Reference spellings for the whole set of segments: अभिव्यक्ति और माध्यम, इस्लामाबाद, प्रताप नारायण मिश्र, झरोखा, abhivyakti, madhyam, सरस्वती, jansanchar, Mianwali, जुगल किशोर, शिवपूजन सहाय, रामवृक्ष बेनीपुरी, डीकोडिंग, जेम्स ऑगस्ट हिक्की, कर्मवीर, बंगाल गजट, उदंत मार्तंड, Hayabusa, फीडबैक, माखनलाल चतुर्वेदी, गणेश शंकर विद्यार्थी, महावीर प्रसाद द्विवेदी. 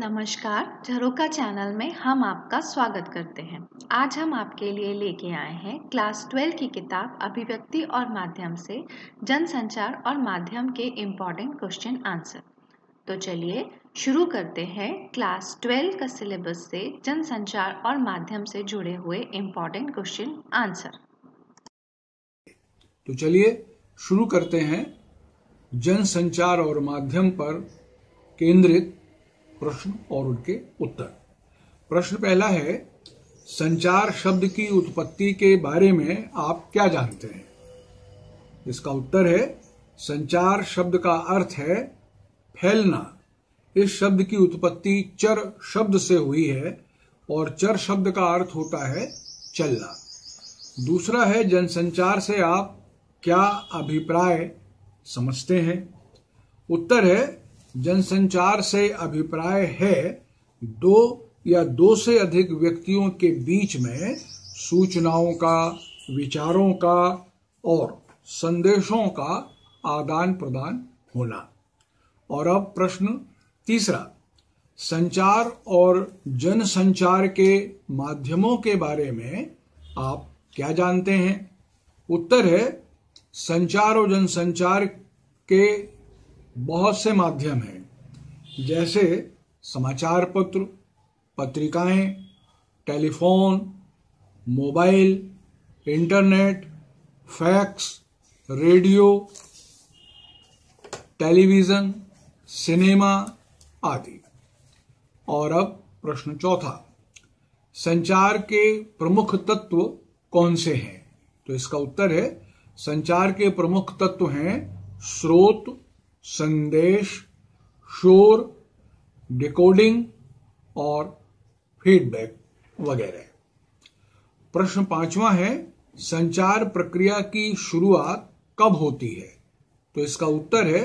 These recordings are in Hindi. नमस्कार, झरोखा चैनल में हम आपका स्वागत करते हैं। आज हम आपके लिए लेके आए हैं क्लास 12 की किताब अभिव्यक्ति और माध्यम से जनसंचार और माध्यम के इम्पॉर्टेंट क्वेश्चन आंसर। तो चलिए शुरू करते हैं क्लास 12 का सिलेबस से जनसंचार और माध्यम से जुड़े हुए इम्पॉर्टेंट क्वेश्चन आंसर। तो चलिए शुरू करते हैं जनसंचार और माध्यम पर केंद्रित प्रश्न और उनके उत्तर। प्रश्न पहला है, संचार शब्द की उत्पत्ति के बारे में आप क्या जानते हैं? इसका उत्तर है, संचार शब्द का अर्थ है फैलना। इस शब्द की उत्पत्ति चर शब्द से हुई है और चर शब्द का अर्थ होता है चलना। दूसरा है, जनसंचार से आप क्या अभिप्राय समझते हैं? उत्तर है, जनसंचार से अभिप्राय है दो या दो से अधिक व्यक्तियों के बीच में सूचनाओं का, विचारों का और संदेशों का आदान प्रदान होना। और अब प्रश्न तीसरा, संचार और जनसंचार के माध्यमों के बारे में आप क्या जानते हैं? उत्तर है, संचार और जनसंचार के बहुत से माध्यम हैं, जैसे समाचार पत्र, पत्रिकाएं, telephone, mobile, internet, fax, radio, television, cinema आदि। और अब प्रश्न चौथा, संचार के प्रमुख तत्व कौन से हैं? तो इसका उत्तर है, संचार के प्रमुख तत्व हैं स्रोत, संदेश, शोर, डिकोडिंग और फीडबैक वगैरह। प्रश्न पांचवा है, संचार प्रक्रिया की शुरुआत कब होती है? तो इसका उत्तर है,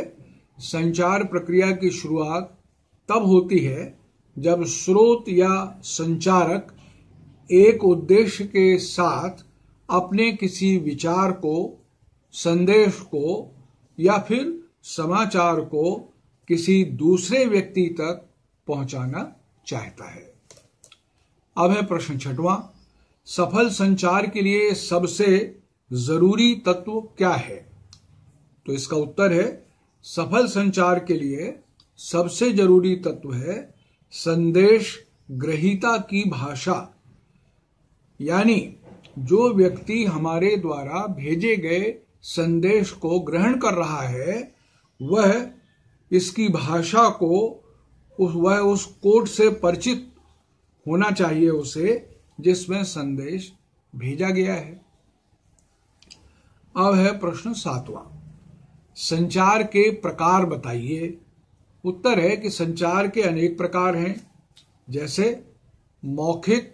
संचार प्रक्रिया की शुरुआत तब होती है जब स्रोत या संचारक एक उद्देश्य के साथ अपने किसी विचार को, संदेश को या फिर समाचार को किसी दूसरे व्यक्ति तक पहुंचाना चाहता है। अब है प्रश्न छठवां, सफल संचार के लिए सबसे जरूरी तत्व क्या है? तो इसका उत्तर है, सफल संचार के लिए सबसे जरूरी तत्व है संदेश ग्रहीता की भाषा, यानी जो व्यक्ति हमारे द्वारा भेजे गए संदेश को ग्रहण कर रहा है वह इसकी भाषा को उस कोड से परिचित होना चाहिए उसे जिसमें संदेश भेजा गया है। अब है प्रश्न सातवां, संचार के प्रकार बताइए। उत्तर है कि संचार के अनेक प्रकार हैं, जैसे मौखिक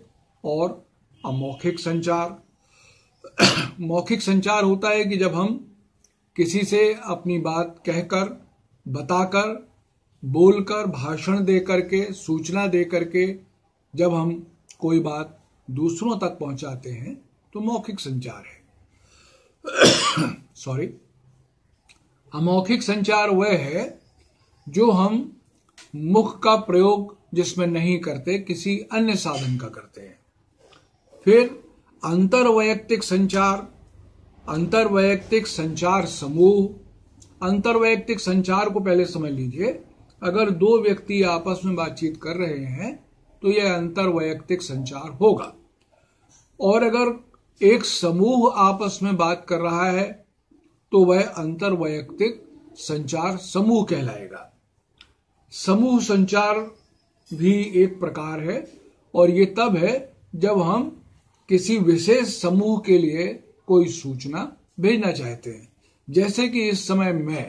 और अमौखिक संचार। मौखिक संचार होता है कि जब हम किसी से अपनी बात कहकर, बताकर, बोलकर, भाषण दे करके, सूचना दे करके जब हम कोई बात दूसरों तक पहुंचाते हैं तो मौखिक संचार है। अमौखिक संचार वह है जो हम मुख का प्रयोग जिसमें नहीं करते, किसी अन्य साधन का करते हैं। फिर अंतर्वैयक्तिक संचार, अंतर्वैयक्तिक संचार समूह। अंतर्वैयक्तिक संचार को पहले समझ लीजिए, अगर दो व्यक्ति आपस में बातचीत कर रहे हैं तो यह अंतर्वैयक्तिक संचार होगा, और अगर एक समूह आपस में बात कर रहा है तो वह अंतर्वैयक्तिक संचार समूह कहलाएगा। समूह संचार भी एक प्रकार है और ये तब है जब हम किसी विशेष समूह के लिए कोई सूचना भेजना चाहते हैं, जैसे कि इस समय मैं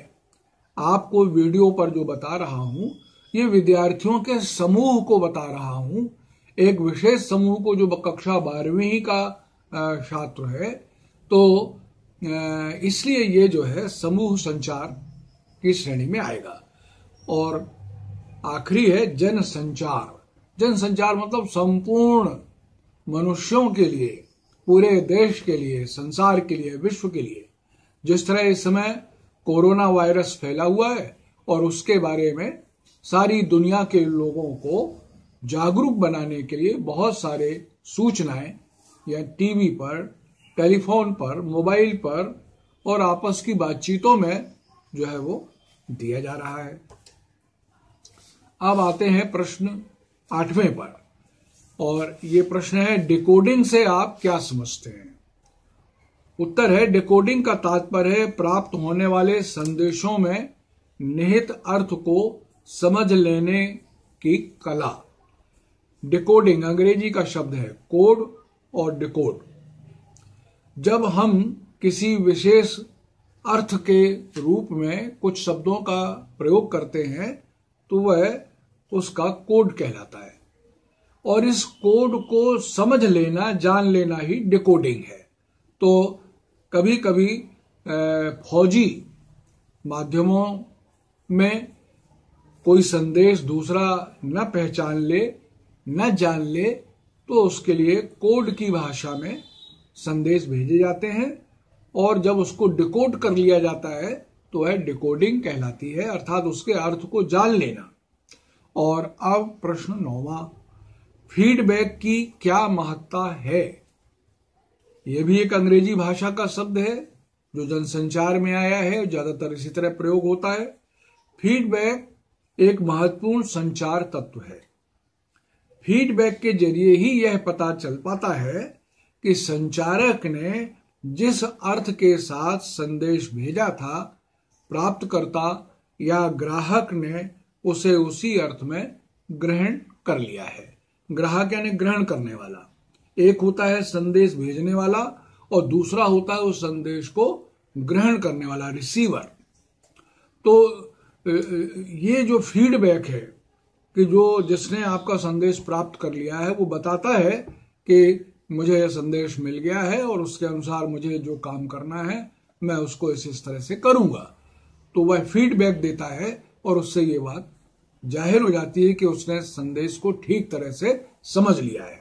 आपको वीडियो पर जो बता रहा हूं ये विद्यार्थियों के समूह को बता रहा हूं, एक विशेष समूह को जो कक्षा 12वीं का छात्र है। तो इसलिए ये जो है समूह संचार की श्रेणी में आएगा। और आखिरी है जनसंचार। जनसंचार मतलब संपूर्ण मनुष्यों के लिए, पूरे देश के लिए, संसार के लिए, विश्व के लिए। जिस तरह इस समय कोरोना वायरस फैला हुआ है और उसके बारे में सारी दुनिया के लोगों को जागरूक बनाने के लिए बहुत सारे सूचनाएं या टीवी पर, टेलीफोन पर, मोबाइल पर और आपस की बातचीतों में जो है वो दिया जा रहा है। अब आते हैं प्रश्न 8वें पर, और ये प्रश्न है डिकोडिंग से आप क्या समझते हैं। उत्तर है डिकोडिंग का तात्पर्य है प्राप्त होने वाले संदेशों में निहित अर्थ को समझ लेने की कला। डिकोडिंग अंग्रेजी का शब्द है कोड और डिकोड। जब हम किसी विशेष अर्थ के रूप में कुछ शब्दों का प्रयोग करते हैं तो वह उसका कोड कहलाता है, और इस कोड को समझ लेना, जान लेना ही डिकोडिंग है। तो कभी कभी फौजी माध्यमों में कोई संदेश दूसरा न पहचान ले, न जान ले, तो उसके लिए कोड की भाषा में संदेश भेजे जाते हैं, और जब उसको डिकोड कर लिया जाता है तो वह डिकोडिंग कहलाती है, अर्थात उसके अर्थ को जान लेना। और अब प्रश्न 9वां, फीडबैक की क्या महत्ता है। यह भी एक अंग्रेजी भाषा का शब्द है जो जनसंचार में आया है, ज्यादातर इसी तरह प्रयोग होता है। फीडबैक एक महत्वपूर्ण संचार तत्व है। फीडबैक के जरिए ही यह पता चल पाता है कि संचारक ने जिस अर्थ के साथ संदेश भेजा था, प्राप्तकर्ता या ग्राहक ने उसे उसी अर्थ में ग्रहण कर लिया है। ग्राहक यानी ग्रहण करने वाला। एक होता है संदेश भेजने वाला और दूसरा होता है उस संदेश को ग्रहण करने वाला, रिसीवर। तो ये जो फीडबैक है कि जो जिसने आपका संदेश प्राप्त कर लिया है वो बताता है कि मुझे यह संदेश मिल गया है और उसके अनुसार मुझे जो काम करना है मैं उसको इस तरह से करूंगा, तो वह फीडबैक देता है और उससे ये बात जाहिर हो जाती है कि उसने संदेश को ठीक तरह से समझ लिया है।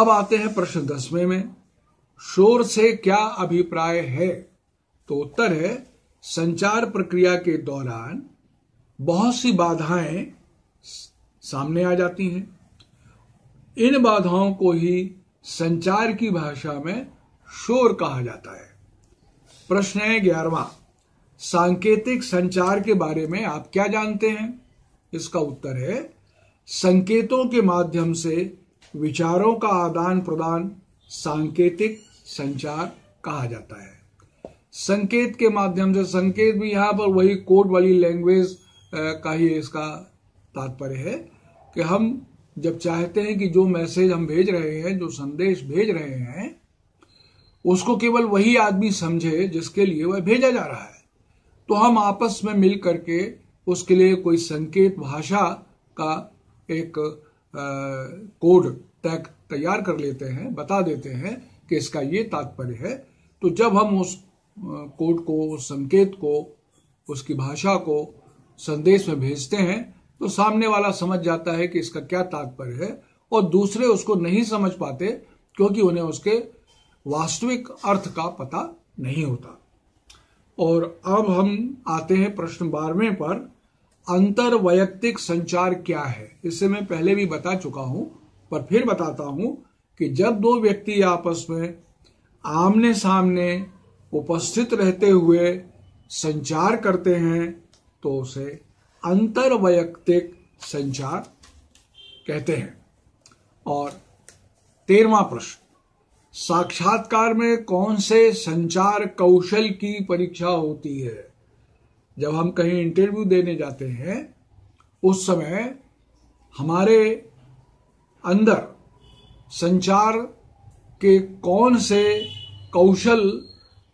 अब आते हैं प्रश्न 10वें में, शोर से क्या अभिप्राय है। तो उत्तर है संचार प्रक्रिया के दौरान बहुत सी बाधाएं सामने आ जाती हैं, इन बाधाओं को ही संचार की भाषा में शोर कहा जाता है। प्रश्न है 11वां, सांकेतिक संचार के बारे में आप क्या जानते हैं। इसका उत्तर है संकेतों के माध्यम से विचारों का आदान प्रदान सांकेतिक संचार कहा जाता है। संकेत के माध्यम से, संकेत भी यहाँ पर वही कोड वाली लैंग्वेज का ही इसका तात्पर्य है कि हम जब चाहते हैं कि जो मैसेज हम भेज रहे हैं, जो संदेश भेज रहे हैं, उसको केवल वही आदमी समझे जिसके लिए वह भेजा जा रहा है, तो हम आपस में मिल करके उसके लिए कोई संकेत भाषा का एक कोड टैग तैयार कर लेते हैं, बता देते हैं कि इसका ये तात्पर्य है। तो जब हम उस कोड को, उस संकेत को, उसकी भाषा को संदेश में भेजते हैं तो सामने वाला समझ जाता है कि इसका क्या तात्पर्य है, और दूसरे उसको नहीं समझ पाते क्योंकि उन्हें उसके वास्तविक अर्थ का पता नहीं होता। और अब हम आते हैं प्रश्न 12वें पर, अंतर्वैयक्तिक संचार क्या है। इससे मैं पहले भी बता चुका हूं पर फिर बताता हूं कि जब दो व्यक्ति आपस में आमने सामने उपस्थित रहते हुए संचार करते हैं तो उसे अंतर्वैयक्तिक संचार कहते हैं। और 13वां प्रश्न, साक्षात्कार में कौन से संचार कौशल की परीक्षा होती है। जब हम कहीं इंटरव्यू देने जाते हैं उस समय हमारे अंदर संचार के कौन से कौशल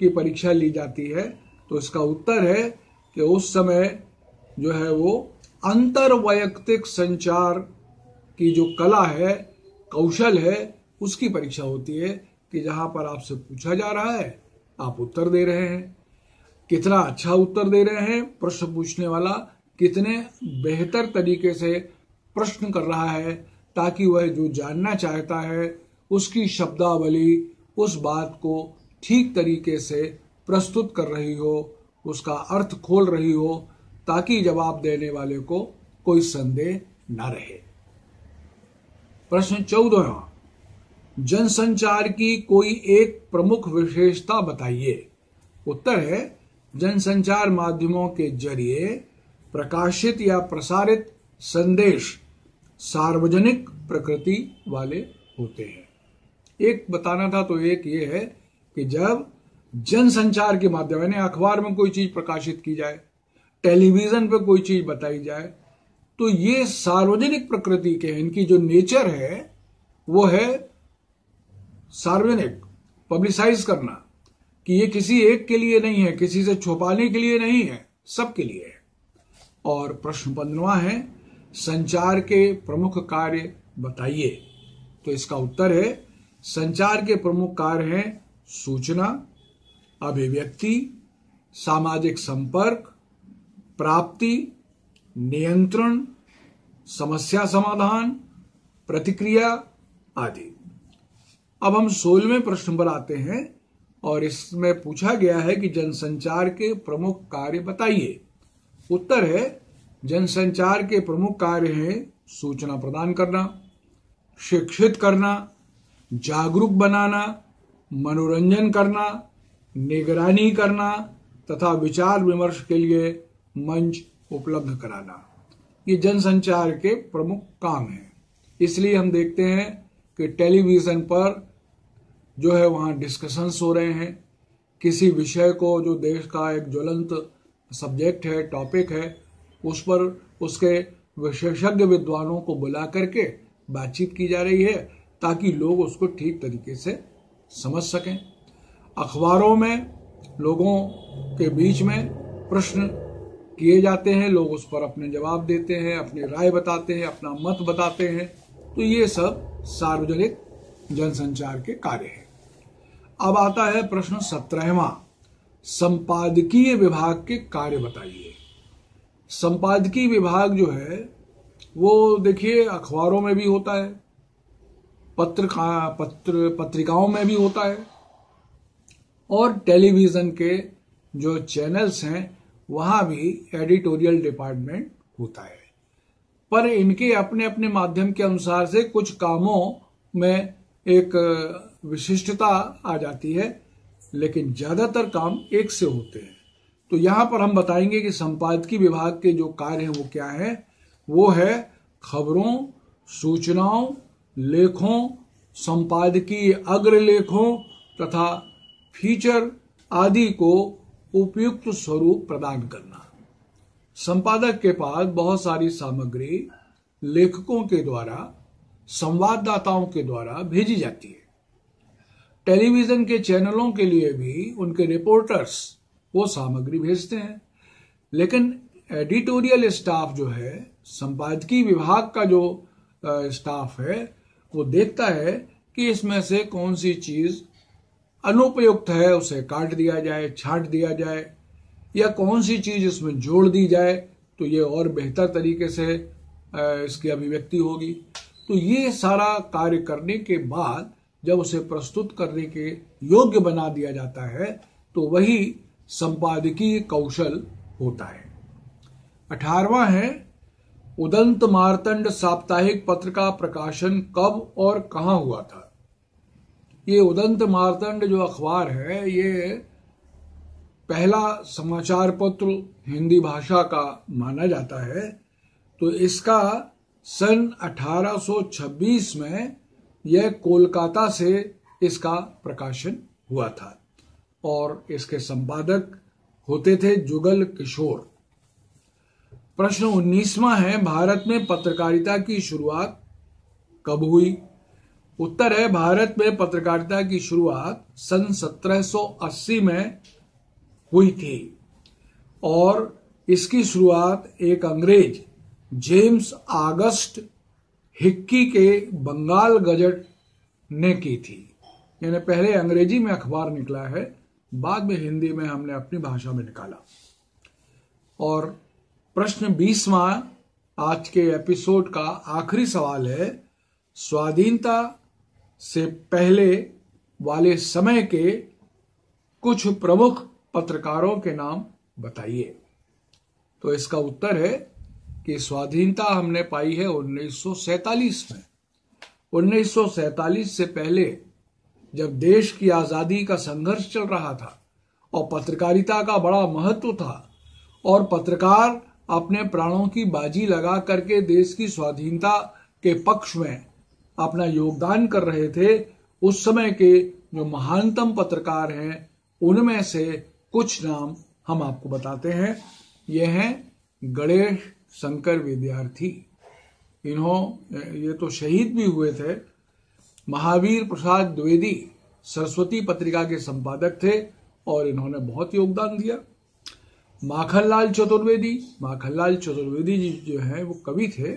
की परीक्षा ली जाती है। तो इसका उत्तर है कि उस समय जो है वो अंतर्वैयक्तिक संचार की जो कला है, कौशल है, उसकी परीक्षा होती है कि जहां पर आपसे पूछा जा रहा है, आप उत्तर दे रहे हैं, कितना अच्छा उत्तर दे रहे हैं, प्रश्न पूछने वाला कितने बेहतर तरीके से प्रश्न कर रहा है ताकि वह जो जानना चाहता है उसकी शब्दावली उस बात को ठीक तरीके से प्रस्तुत कर रही हो, उसका अर्थ खोल रही हो, ताकि जवाब देने वाले को कोई संदेह न रहे। प्रश्न 14, जनसंचार की कोई एक प्रमुख विशेषता बताइए। उत्तर है, जनसंचार माध्यमों के जरिए प्रकाशित या प्रसारित संदेश सार्वजनिक प्रकृति वाले होते हैं। एक बताना था तो एक ये है कि जब जनसंचार के माध्यम यानी अखबार में कोई चीज प्रकाशित की जाए, टेलीविजन पे कोई चीज बताई जाए, तो ये सार्वजनिक प्रकृति के, इनकी जो नेचर है वो है सार्वजनिक, पब्लिसाइज करना, कि ये किसी एक के लिए नहीं है, किसी से छुपाने के लिए नहीं है, सबके लिए है। और प्रश्न 15 है, संचार के प्रमुख कार्य बताइए। तो इसका उत्तर है, संचार के प्रमुख कार्य हैं सूचना, अभिव्यक्ति, सामाजिक संपर्क, प्राप्ति, नियंत्रण, समस्या समाधान, प्रतिक्रिया आदि। अब हम 16वें प्रश्न पर आते हैं और इसमें पूछा गया है कि जनसंचार के प्रमुख कार्य बताइए। उत्तर है, जनसंचार के प्रमुख कार्य हैं सूचना प्रदान करना, शिक्षित करना, जागरूक बनाना, मनोरंजन करना, निगरानी करना तथा विचार विमर्श के लिए मंच उपलब्ध कराना। ये जनसंचार के प्रमुख काम हैं। इसलिए हम देखते हैं कि टेलीविजन पर जो है वहाँ डिस्कशंस हो रहे हैं, किसी विषय को जो देश का एक ज्वलंत सब्जेक्ट है, टॉपिक है, उस पर उसके विशेषज्ञ विद्वानों को बुला करके बातचीत की जा रही है ताकि लोग उसको ठीक तरीके से समझ सकें। अखबारों में लोगों के बीच में प्रश्न किए जाते हैं, लोग उस पर अपने जवाब देते हैं, अपनी राय बताते हैं, अपना मत बताते हैं। तो ये सब सार्वजनिक जनसंचार के कार्य हैं। अब आता है प्रश्न 17वां, संपादकीय विभाग के कार्य बताइए। संपादकीय विभाग जो है वो देखिए अखबारों में भी होता है, पत्रिकाओं में भी होता है, और टेलीविजन के जो चैनल्स हैं वहाँ भी एडिटोरियल डिपार्टमेंट होता है। पर इनके अपने अपने माध्यम के अनुसार से कुछ कामों में एक विशिष्टता आ जाती है, लेकिन ज्यादातर काम एक से होते हैं। तो यहाँ पर हम बताएंगे कि संपादकीय विभाग के जो कार्य हैं वो क्या है। वो है खबरों, सूचनाओं, लेखों, संपादकीय अग्रलेखों तथा फीचर आदि को उपयुक्त स्वरूप प्रदान करना। संपादक के पास बहुत सारी सामग्री लेखकों के द्वारा, संवाददाताओं के द्वारा भेजी जाती है। टेलीविजन के चैनलों के लिए भी उनके रिपोर्टर्स वो सामग्री भेजते हैं, लेकिन एडिटोरियल स्टाफ जो है, संपादकीय विभाग का जो स्टाफ है, वो देखता है कि इसमें से कौन सी चीज अनुपयुक्त है, उसे काट दिया जाए, छांट दिया जाए, या कौन सी चीज इसमें जोड़ दी जाए तो ये और बेहतर तरीके से इसकी अभिव्यक्ति होगी। तो ये सारा कार्य करने के बाद जब उसे प्रस्तुत करने के योग्य बना दिया जाता है तो वही संपादकीय कौशल होता है। 18वां है, उदंत मार्तंड साप्ताहिक पत्र का प्रकाशन कब और कहाँ हुआ था। ये उदंत मार्तंड जो अखबार है, ये पहला समाचार पत्र हिंदी भाषा का माना जाता है। तो इसका सन 1826 में यह कोलकाता से इसका प्रकाशन हुआ था और इसके संपादक होते थे जुगल किशोर। प्रश्न 19वां है, भारत में पत्रकारिता की शुरुआत कब हुई। उत्तर है, भारत में पत्रकारिता की शुरुआत सन 1780 में हुई थी और इसकी शुरुआत एक अंग्रेज जेम्स ऑगस्ट हिक्की के बंगाल गजट ने की थी। यानी पहले अंग्रेजी में अखबार निकला है, बाद में हिंदी में हमने अपनी भाषा में निकाला। और प्रश्न 20वां आज के एपिसोड का आखिरी सवाल है, स्वाधीनता से पहले वाले समय के कुछ प्रमुख पत्रकारों के नाम बताइए। तो इसका उत्तर है कि स्वाधीनता हमने पाई है 1947 में। 1947 से पहले जब देश की आजादी का संघर्ष चल रहा था और पत्रकारिता का बड़ा महत्व था और पत्रकार अपने प्राणों की बाजी लगा करके देश की स्वाधीनता के पक्ष में अपना योगदान कर रहे थे, उस समय के जो महानतम पत्रकार हैं उनमें से कुछ नाम हम आपको बताते हैं। ये हैं गणेश शंकर विद्यार्थी, ये तो शहीद भी हुए थे। महावीर प्रसाद द्विवेदी सरस्वती पत्रिका के संपादक थे और इन्होंने बहुत योगदान दिया। माखनलाल चतुर्वेदी जी जो है वो कवि थे,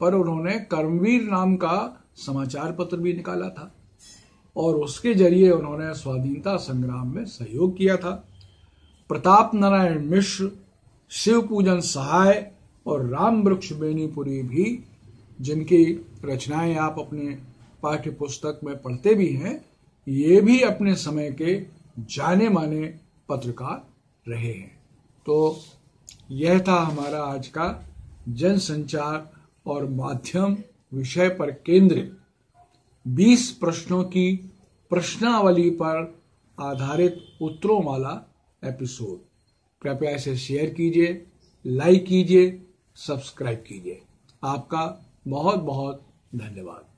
पर उन्होंने कर्मवीर नाम का समाचार पत्र भी निकाला था और उसके जरिए उन्होंने स्वाधीनता संग्राम में सहयोग किया था। प्रताप नारायण मिश्र, शिवपूजन सहाय और रामवृक्ष बेनीपुरी भी, जिनकी रचनाएं आप अपने पाठ्य पुस्तक में पढ़ते भी हैं, ये भी अपने समय के जाने माने पत्रकार रहे हैं। तो यह था हमारा आज का जनसंचार और माध्यम विषय पर केंद्रित 20 प्रश्नों की प्रश्नावली पर आधारित उत्तरों वाला एपिसोड। कृपया इसे शेयर कीजिए, लाइक कीजिए, सब्सक्राइब कीजिए। आपका बहुत बहुत धन्यवाद।